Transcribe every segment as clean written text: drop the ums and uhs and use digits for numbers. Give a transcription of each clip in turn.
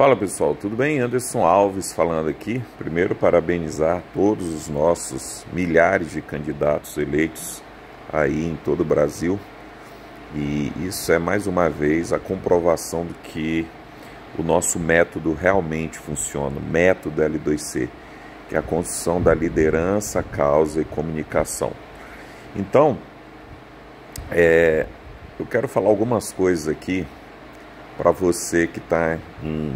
Fala pessoal, tudo bem? Anderson Alves falando aqui. Primeiro, parabenizar todos os nossos milhares de candidatos eleitos aí em todo o Brasil. E isso é mais uma vez a comprovação do que o nosso método realmente funciona, o método L2C, que é a construção da liderança, causa e comunicação. Então, eu quero falar algumas coisas aqui para você que está em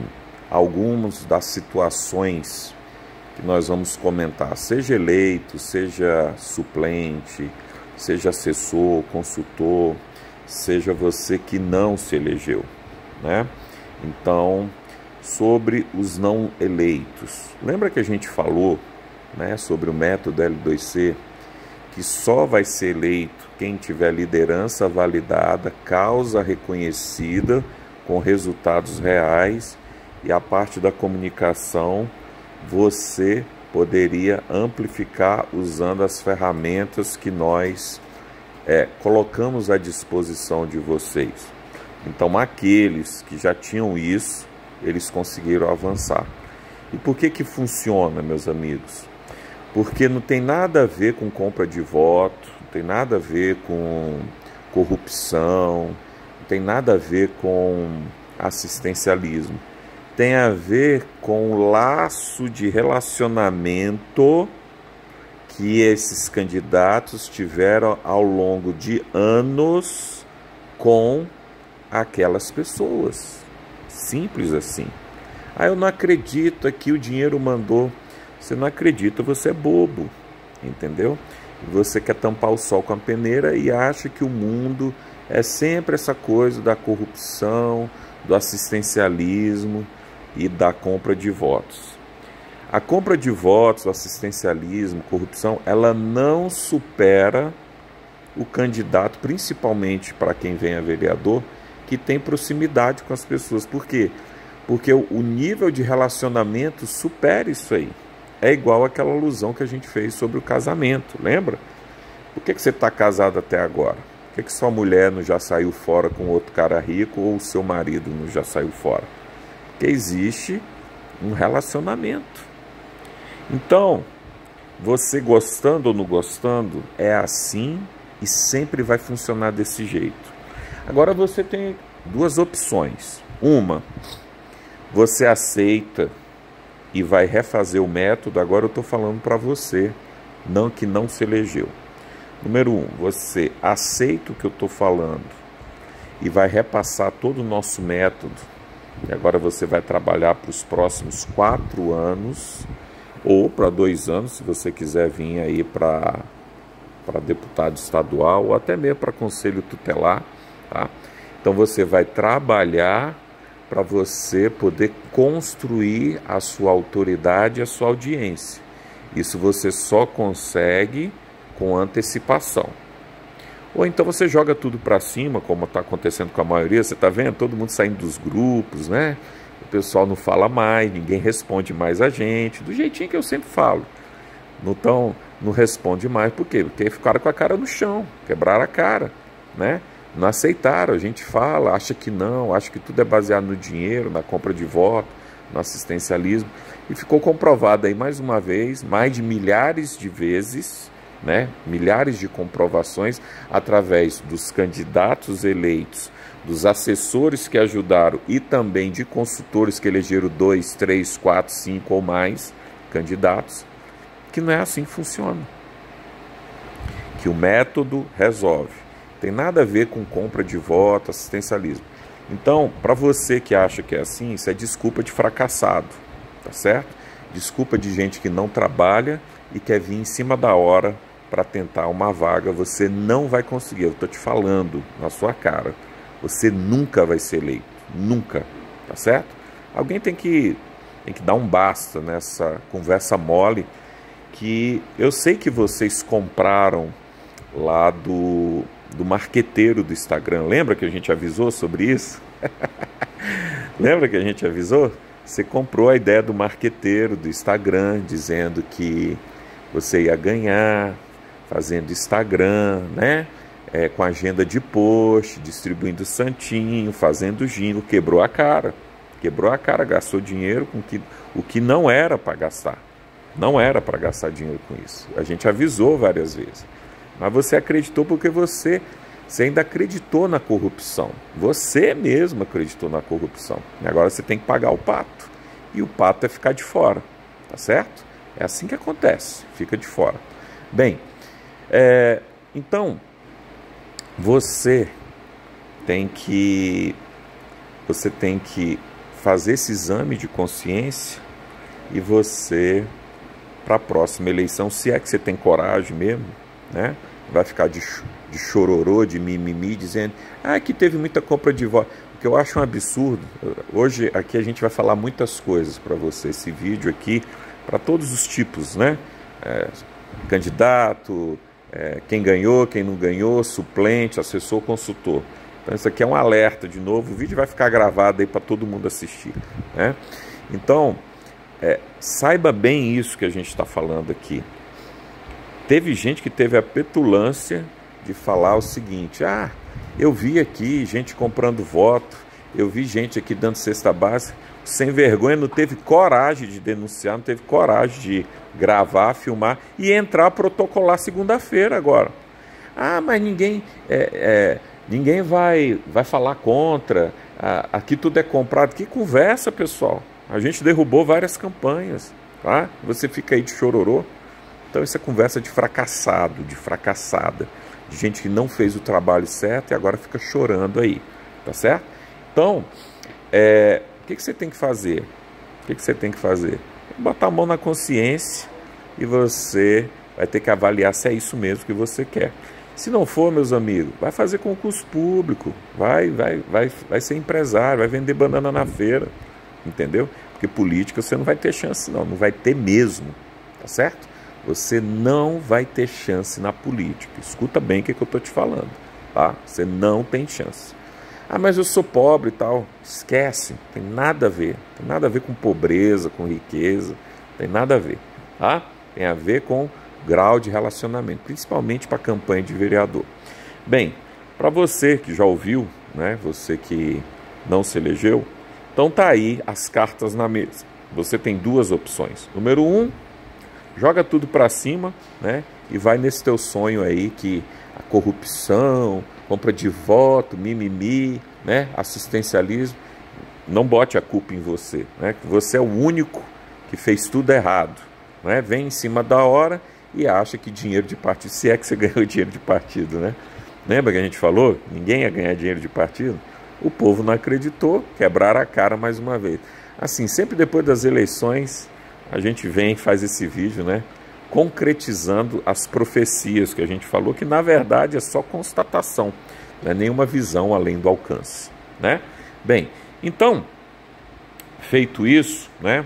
algumas das situações que nós vamos comentar, seja eleito, seja suplente, seja assessor, consultor, seja você que não se elegeu, né? Então, sobre os não eleitos, lembra que a gente falou, né, sobre o método L2C, que só vai ser eleito quem tiver liderança validada, causa reconhecida, com resultados reais, e a parte da comunicação você poderia amplificar usando as ferramentas que nós colocamos à disposição de vocês. Então, aqueles que já tinham isso, eles conseguiram avançar. E por que que funciona, meus amigos? Porque não tem nada a ver com compra de voto, não tem nada a ver com corrupção, tem nada a ver com assistencialismo, tem a ver com o laço de relacionamento que esses candidatos tiveram ao longo de anos com aquelas pessoas, simples assim. Ah, eu não acredito, aqui o dinheiro mandou. Você não acredita, você é bobo, entendeu? Você quer tampar o sol com a peneira e acha que o mundo é sempre essa coisa da corrupção, do assistencialismo e da compra de votos. A compra de votos, o assistencialismo, corrupção, ela não supera o candidato, principalmente para quem vem a vereador, que tem proximidade com as pessoas. Por quê? Porque o nível de relacionamento supera isso aí. É igual aquela alusão que a gente fez sobre o casamento, lembra? Por que que você está casado até agora? Por que que sua mulher não já saiu fora com outro cara rico, ou o seu marido não já saiu fora? Porque existe um relacionamento. Então, você gostando ou não gostando, é assim e sempre vai funcionar desse jeito. Agora você tem duas opções. Uma, você aceita e vai refazer o método. Agora eu estou falando para você, não que não se elegeu. Número um, você aceita o que eu estou falando e vai repassar todo o nosso método, e agora você vai trabalhar para os próximos 4 anos, ou para 2 anos, se você quiser vir aí para deputado estadual, ou até mesmo para conselho tutelar, tá? Então você vai trabalhar para você poder construir a sua autoridade e a sua audiência. Isso você só consegue com antecipação. Ou então você joga tudo para cima, como está acontecendo com a maioria. Você está vendo todo mundo saindo dos grupos, né? O pessoal não fala mais, ninguém responde mais a gente, do jeitinho que eu sempre falo. Então, não responde mais. Por quê? Porque ficaram com a cara no chão, quebraram a cara, né? Não aceitaram. A gente fala, acha que não, acha que tudo é baseado no dinheiro, na compra de voto, no assistencialismo. E ficou comprovado aí mais uma vez, mais de milhares de vezes, né? Milhares de comprovações através dos candidatos eleitos, dos assessores que ajudaram e também de consultores que elegeram 2, 3, 4, 5 ou mais candidatos, que não é assim que funciona, que o método resolve. Tem nada a ver com compra de voto, assistencialismo. Então, para você que acha que é assim, isso é desculpa de fracassado, tá certo? Desculpa de gente que não trabalha e quer vir em cima da hora para tentar uma vaga. Você não vai conseguir, eu estou te falando na sua cara. Você nunca vai ser eleito, nunca, tá certo? Alguém tem que dar um basta nessa conversa mole, que eu sei que vocês compraram lá do marqueteiro do Instagram. Lembra que a gente avisou sobre isso? Lembra que a gente avisou? Você comprou a ideia do marqueteiro do Instagram, dizendo que você ia ganhar fazendo Instagram, né? Com agenda de post, distribuindo santinho, fazendo jingle. Quebrou a cara, Quebrou a cara, gastou dinheiro com o que não era para gastar. Não era para gastar dinheiro com isso. A gente avisou várias vezes. Mas você acreditou porque você ainda acreditou na corrupção. Você mesmo acreditou na corrupção. E agora você tem que pagar o pato. E o pato é ficar de fora. Tá certo? É assim que acontece. Fica de fora. Bem, então, você tem que fazer esse exame de consciência e você, para a próxima eleição, se é que você tem coragem mesmo, né? Vai ficar de chororô, de mimimi, dizendo que teve muita compra de voto. O que eu acho um absurdo. Hoje aqui a gente vai falar muitas coisas para você. Esse vídeo aqui, para todos os tipos, né? Candidato, quem ganhou, quem não ganhou, suplente, assessor, consultor. Então isso aqui é um alerta de novo. O vídeo vai ficar gravado aí para todo mundo assistir, né? Então, saiba bem isso que a gente está falando aqui. Teve gente que teve a petulância de falar o seguinte: eu vi aqui gente comprando voto, eu vi gente aqui dando cesta básica. Sem vergonha, não teve coragem de denunciar, não teve coragem de gravar, filmar e entrar protocolar segunda-feira agora. Mas ninguém vai falar contra, aqui tudo é comprado. Que conversa, pessoal. A gente derrubou várias campanhas, tá? Você fica aí de chororô. Então isso é conversa de fracassado, de fracassada, de gente que não fez o trabalho certo e agora fica chorando aí, tá certo? Então, o que você tem que fazer? O que você tem que fazer? Botar a mão na consciência e você vai ter que avaliar se é isso mesmo que você quer. Se não for, meus amigos, vai fazer concurso público, vai ser empresário, vai vender banana na feira, entendeu? Porque política você não vai ter chance, não vai ter mesmo, tá certo? Você não vai ter chance na política. Escuta bem o que eu estou te falando, tá? Você não tem chance. Mas eu sou pobre e tal. Esquece, tem nada a ver. Tem nada a ver com pobreza, com riqueza. Tem nada a ver, tá? Tem a ver com grau de relacionamento, principalmente para a campanha de vereador. Bem, para você que já ouviu, né? Você que não se elegeu, então tá aí as cartas na mesa. Você tem duas opções. Número um, joga tudo para cima, né? E vai nesse teu sonho aí que a corrupção, compra de voto, mimimi, né? Assistencialismo. Não bote a culpa em você, né? Você é o único que fez tudo errado, né? Vem em cima da hora e acha que dinheiro de partido, se é que você ganhou dinheiro de partido, né? Lembra que a gente falou? Ninguém ia ganhar dinheiro de partido? O povo não acreditou, quebraram a cara mais uma vez. Assim, sempre depois das eleições, a gente vem e faz esse vídeo, né? Concretizando as profecias que a gente falou, que na verdade é só constatação, não é nenhuma visão além do alcance, né? Bem, então, feito isso, né?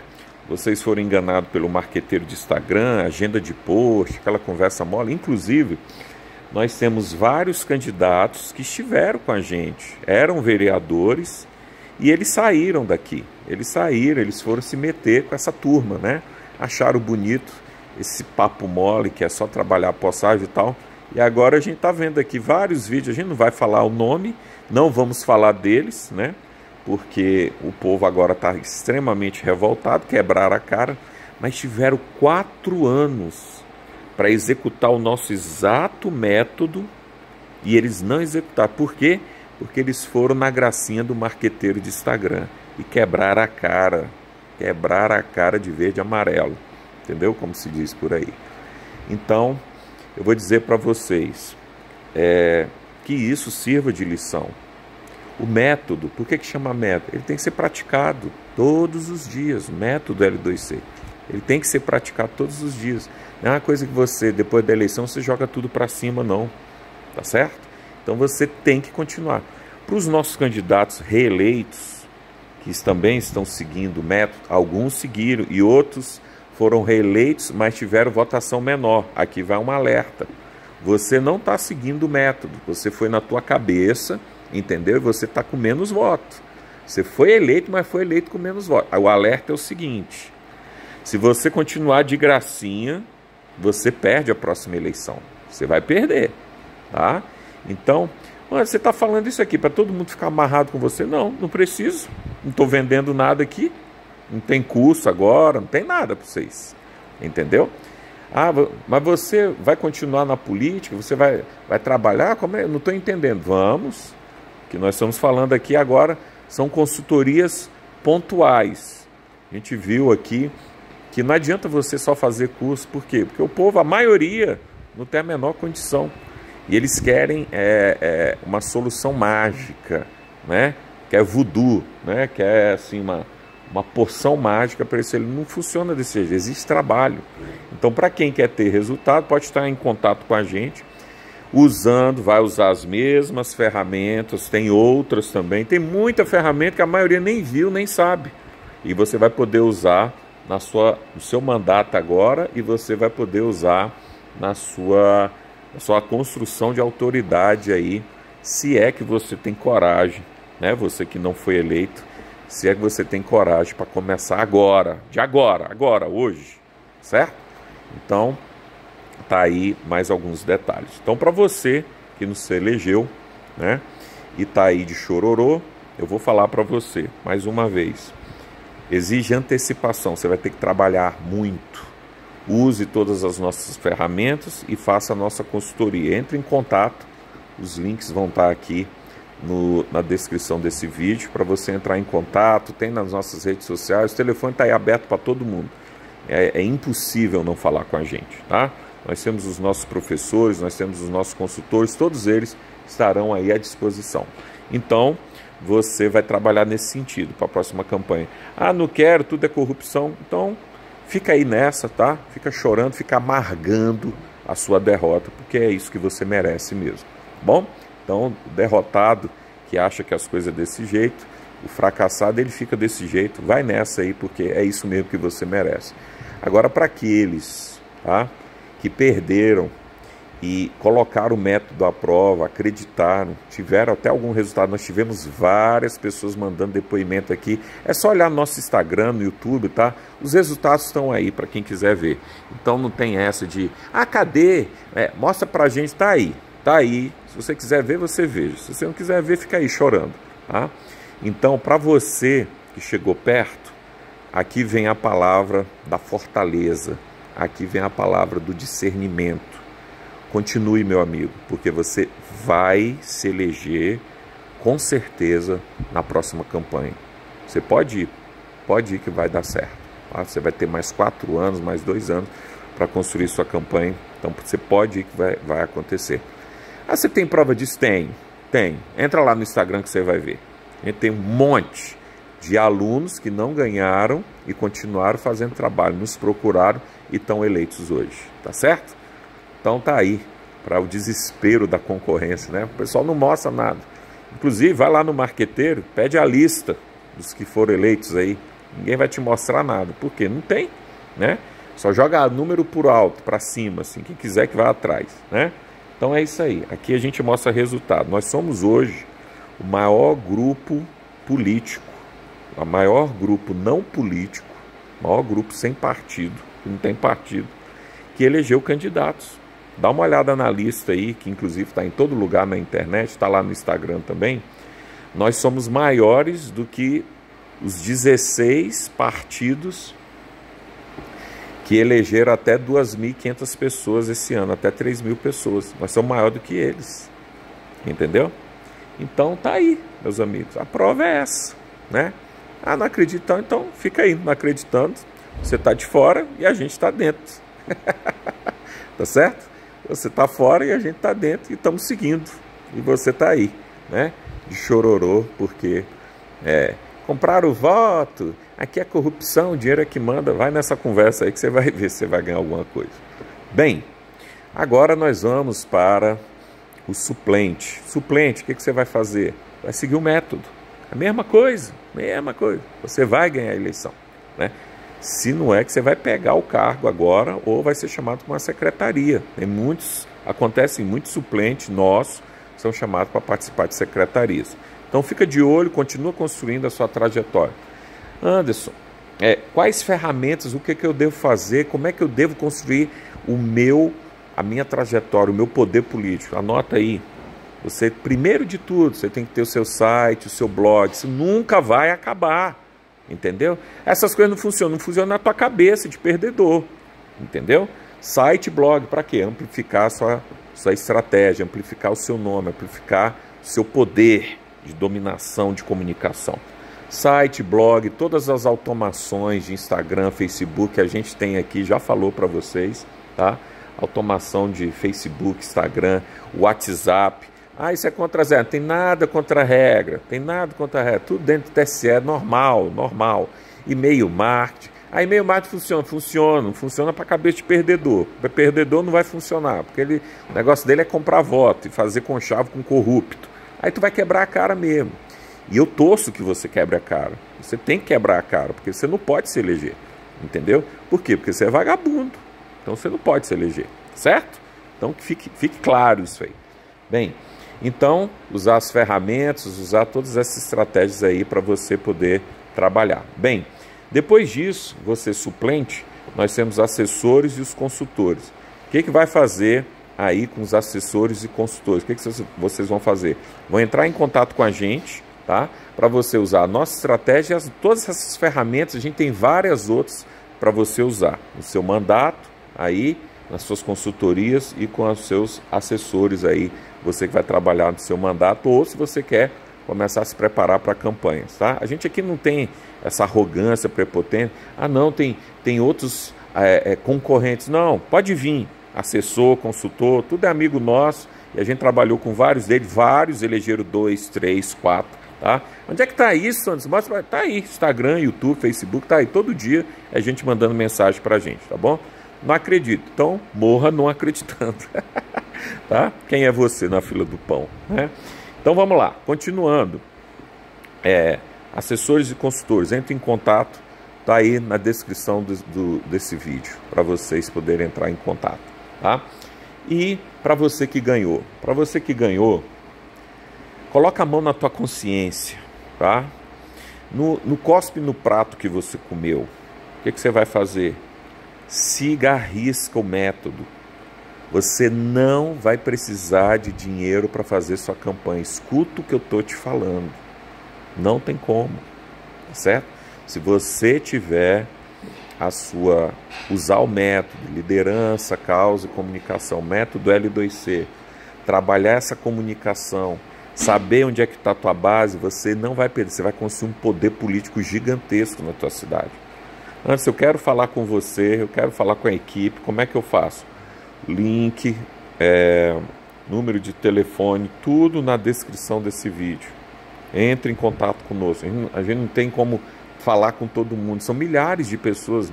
Vocês foram enganados pelo marqueteiro de Instagram, agenda de post, aquela conversa mole. Inclusive, nós temos vários candidatos que estiveram com a gente, eram vereadores e eles saíram daqui. Eles foram se meter com essa turma, né? Acharam bonito esse papo mole que é só trabalhar a postagem e tal. E agora a gente está vendo aqui vários vídeos. A gente não vai falar o nome, não vamos falar deles, né? Porque o povo agora está extremamente revoltado, quebraram a cara. Mas tiveram 4 anos para executar o nosso exato método e eles não executaram. Por quê? Porque eles foram na gracinha do marqueteiro de Instagram e quebraram a cara. Quebraram a cara de verde e amarelo. Entendeu? Como se diz por aí. Então, eu vou dizer para vocês que isso sirva de lição. O método, por que chama método? Ele tem que ser praticado todos os dias. O método L2C. Ele tem que ser praticado todos os dias. Não é uma coisa que você, depois da eleição, você joga tudo para cima, não. Tá certo? Então, você tem que continuar. Para os nossos candidatos reeleitos, que também estão seguindo o método, alguns seguiram e outros foram reeleitos, mas tiveram votação menor. Aqui vai um alerta. Você não está seguindo o método. Você foi na tua cabeça, entendeu? E você está com menos voto. Você foi eleito, mas foi eleito com menos voto. O alerta é o seguinte: se você continuar de gracinha, você perde a próxima eleição. Você vai perder, tá? Então, Mano, você está falando isso aqui para todo mundo ficar amarrado com você? Não, não preciso. Não estou vendendo nada aqui. Não tem curso agora, não tem nada para vocês. Entendeu? Ah, mas você vai continuar na política? Você vai trabalhar? Como é? Não estou entendendo. Vamos. O que nós estamos falando aqui agora são consultorias pontuais. A gente viu aqui que não adianta você só fazer curso. Por quê? Porque o povo, a maioria, não tem a menor condição. E eles querem uma solução mágica, né? Que é voodoo, né? Que é assim, uma porção mágica para isso. Ele não funciona desse jeito, existe trabalho. Então, para quem quer ter resultado, pode estar em contato com a gente, vai usar as mesmas ferramentas, tem outras também, tem muita ferramenta que a maioria nem viu, nem sabe. E você vai poder usar no seu mandato agora, e você vai poder usar na sua construção de autoridade aí, se é que você tem coragem, né? Você que não foi eleito, se é que você tem coragem para começar agora, hoje, certo? Então, tá aí mais alguns detalhes. Então, para você que não se elegeu, né? E tá aí de chororô, eu vou falar para você mais uma vez. Exige antecipação, você vai ter que trabalhar muito. Use todas as nossas ferramentas e faça a nossa consultoria. Entre em contato, os links vão estar aqui na descrição desse vídeo para você entrar em contato. Tem nas nossas redes sociais, o telefone está aí aberto para todo mundo. É impossível não falar com a gente, tá? Nós temos os nossos professores, nós temos os nossos consultores, todos eles estarão aí à disposição. Então, você vai trabalhar nesse sentido para a próxima campanha. Ah, não quero, tudo é corrupção. Então, fica aí nessa, tá? Fica chorando, fica amargando a sua derrota, porque é isso que você merece mesmo, tá bom? Então, o derrotado que acha que as coisas é desse jeito, o fracassado, ele fica desse jeito, vai nessa aí, porque é isso mesmo que você merece. Agora, para aqueles, tá? Que perderam e colocaram o método à prova, acreditaram, tiveram até algum resultado. Nós tivemos várias pessoas mandando depoimento aqui. É só olhar no nosso Instagram, no YouTube, tá? Os resultados estão aí para quem quiser ver. Então não tem essa de, ah, cadê? Mostra pra gente, tá aí. Tá aí. Se você quiser ver, você veja. Se você não quiser ver, fica aí chorando, tá? Então, para você que chegou perto, aqui vem a palavra da fortaleza. Aqui vem a palavra do discernimento. Continue, meu amigo, porque você vai se eleger com certeza na próxima campanha. Você pode ir que vai dar certo. Tá? Você vai ter mais 4 anos, mais 2 anos para construir sua campanha. Então você pode ir que vai acontecer. Ah, você tem prova disso? Tem, tem. Entra lá no Instagram que você vai ver. A gente tem um monte de alunos que não ganharam e continuaram fazendo trabalho, nos procuraram e estão eleitos hoje. Tá certo? Então tá aí, para o desespero da concorrência, né? O pessoal não mostra nada. Inclusive, vai lá no marqueteiro, pede a lista dos que foram eleitos aí. Ninguém vai te mostrar nada, porque não tem, né? Só joga número por alto, para cima, assim, quem quiser que vá atrás, né? Então é isso aí, aqui a gente mostra resultado. Nós somos hoje o maior grupo político, o maior grupo não político, o maior grupo sem partido, que não tem partido, que elegeu candidatos. Dá uma olhada na lista aí, que inclusive está em todo lugar na internet, está lá no Instagram também. Nós somos maiores do que os 16 partidos que elegeram até 2.500 pessoas esse ano, até 3.000 pessoas. Nós somos maior do que eles, entendeu? Então tá aí, meus amigos, a prova é essa, né? Ah, não acreditando, então fica aí, não acreditando. Você está de fora e a gente está dentro. Tá certo? Você tá fora e a gente tá dentro, e estamos seguindo, e você tá aí, né? De chororô, porque comprar o voto, aqui é corrupção, o dinheiro é que manda. Vai nessa conversa aí que você vai ver se você vai ganhar alguma coisa. Bem, agora nós vamos para o suplente. Suplente, o que você vai fazer? Vai seguir o método, a mesma coisa, mesma coisa. Você vai ganhar a eleição, né? Se não é que você vai pegar o cargo agora, ou vai ser chamado para uma secretaria. Tem muitos, acontecem muitos suplentes nossos que são chamados para participar de secretarias. Então fica de olho, continua construindo a sua trajetória. Anderson, quais ferramentas, o que é que eu devo fazer, como é que eu devo construir a minha trajetória, o meu poder político? Anota aí, Você, primeiro de tudo, você tem que ter o seu site, o seu blog. Isso nunca vai acabar, entendeu? Essas coisas não funcionam, não funcionam na tua cabeça de perdedor, entendeu? Site, blog, para quê? Amplificar a sua estratégia, amplificar o seu nome, amplificar o seu poder de dominação, de comunicação. Site, blog, todas as automações de Instagram, Facebook, a gente tem aqui, já falou para vocês, tá? Automação de Facebook, Instagram, WhatsApp. Ah, isso é contra zero. Não tem nada contra a regra. Tem nada contra a regra. Tudo dentro do TSE, normal, normal. E-mail marketing. Ah, e-mail marketing funciona. Funciona. Funciona para cabeça de perdedor. Para perdedor não vai funcionar. Porque ele, o negócio dele é comprar voto e fazer conchavo com corrupto. Aí tu vai quebrar a cara mesmo. E eu torço que você quebre a cara. Você tem que quebrar a cara. Porque você não pode se eleger. Entendeu? Por quê? Porque você é vagabundo. Então você não pode se eleger, certo? Então que fique claro isso aí. Bem, então usar as ferramentas, usar todas essas estratégias aí para você poder trabalhar. Bem, depois disso, você suplente, nós temos assessores e os consultores. O que vai fazer aí com os assessores e consultores? O que vocês vão fazer? Vão entrar em contato com a gente, tá? Para você usar a nossa estratégia, todas essas ferramentas, a gente tem várias outras para você usar no seu mandato, aí nas suas consultorias e com os seus assessores aí, você que vai trabalhar no seu mandato ou se você quer começar a se preparar para campanhas, tá? A gente aqui não tem essa arrogância prepotente, ah não, tem outros concorrentes, não, pode vir, assessor, consultor, tudo é amigo nosso e a gente trabalhou com vários deles, vários elegeram 2, 3, 4, tá? Onde é que tá isso, Anderson? Mostra, tá aí, Instagram, YouTube, Facebook, tá aí, todo dia é gente mandando mensagem pra gente, tá bom? Não acredito, então morra não acreditando, tá? Quem é você na fila do pão, né? Então vamos lá, continuando. Assessores e consultores, entre em contato, tá aí na descrição desse vídeo para vocês poderem entrar em contato, tá? E para você que ganhou, coloca a mão na tua consciência, tá? No cospe no prato que você comeu, o que você vai fazer? Siga a risca o método. Você não vai precisar de dinheiro para fazer sua campanha. Escuta o que eu estou te falando. Não tem como, tá certo? Se você tiver usar o método, liderança, causa, comunicação, método L2C, trabalhar essa comunicação, saber onde é que está a tua base, você não vai perder. Você vai construir um poder político gigantesco na tua cidade. Antes, eu quero falar com você, eu quero falar com a equipe, como é que eu faço? Link, número de telefone, tudo na descrição desse vídeo. Entre em contato conosco, a gente não tem como falar com todo mundo, são milhares de pessoas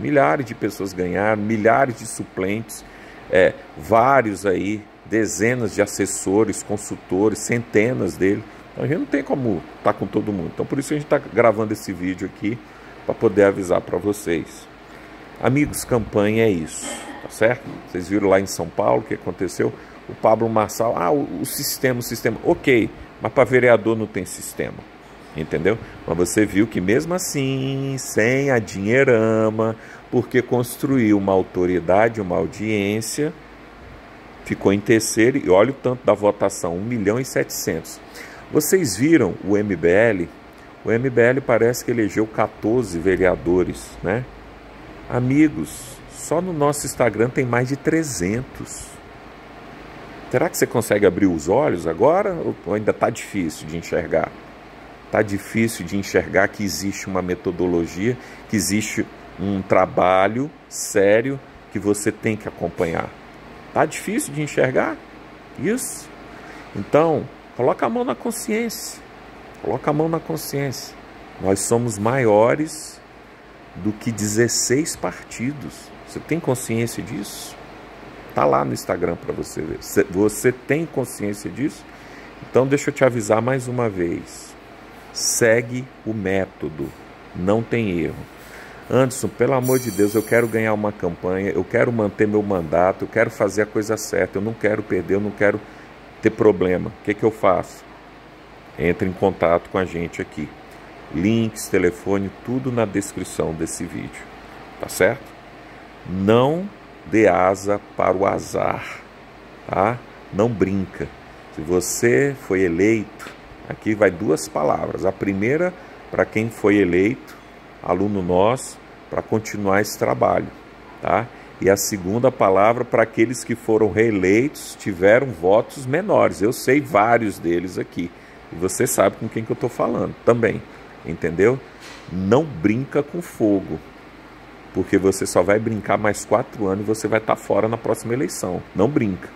ganharam, milhares de suplentes, vários aí, dezenas de assessores, consultores, centenas deles. Então, a gente não tem como estar com todo mundo, então por isso a gente está gravando esse vídeo aqui, para poder avisar para vocês. Amigos, campanha é isso, tá certo? Vocês viram lá em São Paulo o que aconteceu? O Pablo Marçal, o sistema, ok, mas para vereador não tem sistema, entendeu? Mas você viu que mesmo assim, sem a dinheirama, porque construiu uma autoridade, uma audiência, ficou em terceiro, e olha o tanto da votação, 1.700.000. Vocês viram o MBL? O MBL parece que elegeu 14 vereadores, né? Amigos, só no nosso Instagram tem mais de 300. Será que você consegue abrir os olhos agora? Ou ainda está difícil de enxergar? Está difícil de enxergar que existe uma metodologia, que existe um trabalho sério que você tem que acompanhar. Está difícil de enxergar? Isso? Então, coloca a mão na consciência. Coloca a mão na consciência. Nós somos maiores do que 16 partidos. Você tem consciência disso? Tá lá no Instagram para você ver. Você tem consciência disso? Então deixa eu te avisar mais uma vez. Segue o método. Não tem erro. Anderson, pelo amor de Deus, eu quero ganhar uma campanha, eu quero manter meu mandato, eu quero fazer a coisa certa, eu não quero perder, eu não quero ter problema. O que eu faço? Entre em contato com a gente aqui. Links, telefone, tudo na descrição desse vídeo. Tá certo? Não dê asa para o azar, tá? Não brinca. Se você foi eleito, aqui vai duas palavras. A primeira, para quem foi eleito, aluno nosso, para continuar esse trabalho, tá? E a segunda palavra para aqueles que foram reeleitos, tiveram votos menores. Eu sei vários deles aqui. E você sabe com quem que eu estou falando também, entendeu? Não brinca com fogo, porque você só vai brincar mais 4 anos e você vai estar fora na próxima eleição. Não brinca.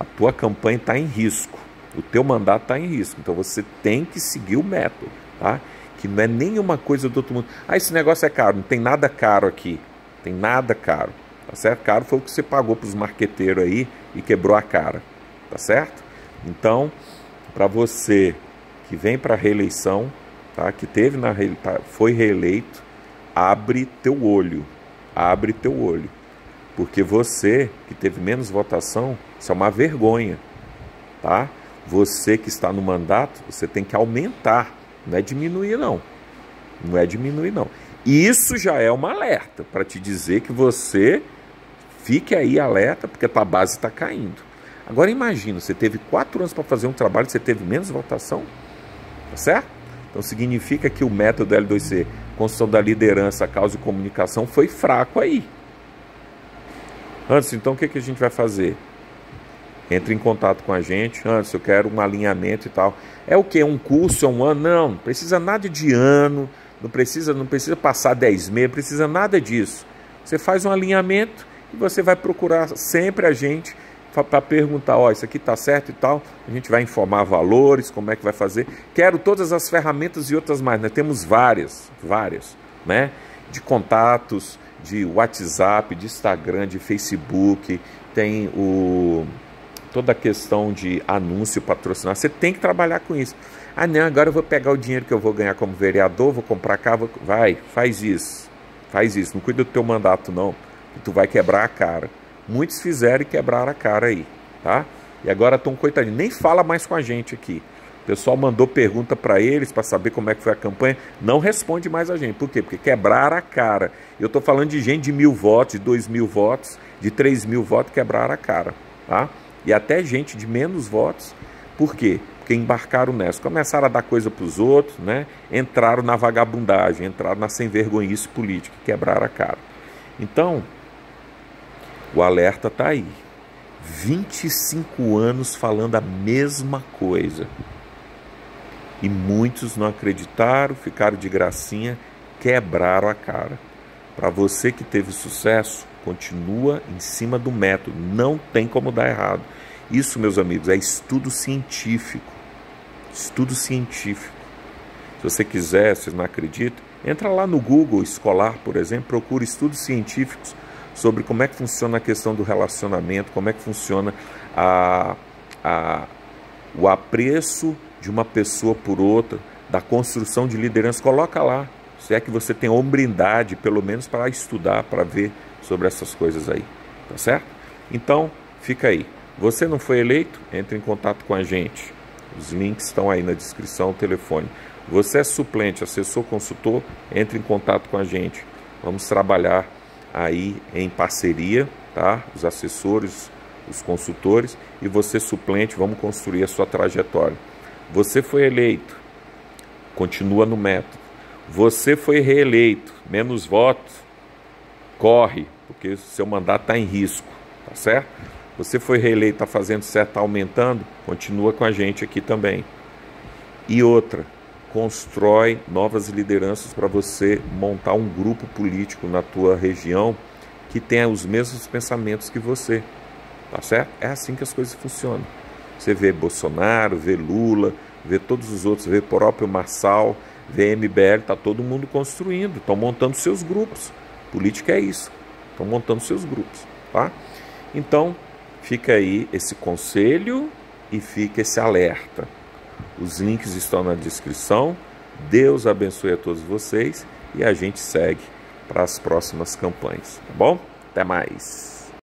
A tua campanha está em risco, o teu mandato está em risco. Então você tem que seguir o método, tá? Que não é nenhuma coisa do outro mundo. Ah, esse negócio é caro. Não tem nada caro aqui. Não tem nada caro. Tá certo? Caro foi o que você pagou para os marqueteiros aí e quebrou a cara. Tá certo? Então, para você que vem para a reeleição, tá? Que teve na foi reeleito, abre teu olho. Abre teu olho. Porque você que teve menos votação, isso é uma vergonha. Tá? Você que está no mandato, você tem que aumentar. Não é diminuir, não. Não é diminuir, não. Isso já é uma alerta para te dizer que você... Fique aí alerta, porque a tua base está caindo. Agora imagina, você teve 4 anos para fazer um trabalho, você teve menos votação, tá certo? Então significa que o método L2C, construção da liderança, causa e comunicação, foi fraco aí. Anderson, então o que a gente vai fazer? Entre em contato com a gente. Anderson, eu quero um alinhamento e tal. É o quê? Um curso, um ano? Não, não precisa nada de ano, não precisa passar 10 meses, não precisa nada disso. Você faz um alinhamento e você vai procurar sempre a gente para perguntar, ó, isso aqui está certo e tal. A gente vai informar valores, como é que vai fazer. Quero todas as ferramentas e outras mais. Nós temos várias, né? De contatos, de WhatsApp, de Instagram, de Facebook. Tem toda a questão de anúncio, patrocinar. Você tem que trabalhar com isso. Ah, não, agora eu vou pegar o dinheiro que eu vou ganhar como vereador, vou comprar carro. Vai, faz isso. Faz isso. Não cuida do teu mandato, não. Que tu vai quebrar a cara. Muitos fizeram e quebraram a cara aí, tá? E agora estão coitadinhos. Nem fala mais com a gente aqui. O pessoal mandou pergunta para eles para saber como é que foi a campanha. Não responde mais a gente. Por quê? Porque quebraram a cara. Eu tô falando de gente de 1000 votos, de 2000 votos, de 3000 votos, quebraram a cara, tá? E até gente de menos votos. Por quê? Porque embarcaram nessa. Começaram a dar coisa para os outros, né? Entraram na vagabundagem, entraram na sem-vergonhice política, quebraram a cara. Então, o alerta está aí. 25 anos falando a mesma coisa. E muitos não acreditaram, ficaram de gracinha, quebraram a cara. Para você que teve sucesso, continua em cima do método, não tem como dar errado. Isso, meus amigos, é estudo científico. Estudo científico. Se você quiser, se não acredita, entra lá no Google Escolar, por exemplo, procura estudos científicos sobre como é que funciona a questão do relacionamento, como é que funciona o apreço de uma pessoa por outra, da construção de liderança. Coloca lá, se é que você tem hombridade, pelo menos para estudar, para ver sobre essas coisas aí, tá certo? Então, fica aí. Você não foi eleito? Entre em contato com a gente. Os links estão aí na descrição, o telefone. Você é suplente, assessor, consultor? Entre em contato com a gente. Vamos trabalhar aí em parceria, tá? Os assessores, os consultores e você suplente, vamos construir a sua trajetória. Você foi eleito, continua no método. Você foi reeleito, menos votos, corre, porque seu mandato está em risco, tá certo? Você foi reeleito, está fazendo certo, está aumentando, continua com a gente aqui também. E outra, constrói novas lideranças para você montar um grupo político na tua região que tenha os mesmos pensamentos que você, tá certo? É assim que as coisas funcionam. Você vê Bolsonaro, vê Lula, vê todos os outros, vê próprio Marçal, vê MBL, está todo mundo construindo, estão montando seus grupos. Política é isso, estão montando seus grupos, tá? Então, fica aí esse conselho e fica esse alerta. Os links estão na descrição. Deus abençoe a todos vocês e a gente segue para as próximas campanhas, tá bom? Até mais!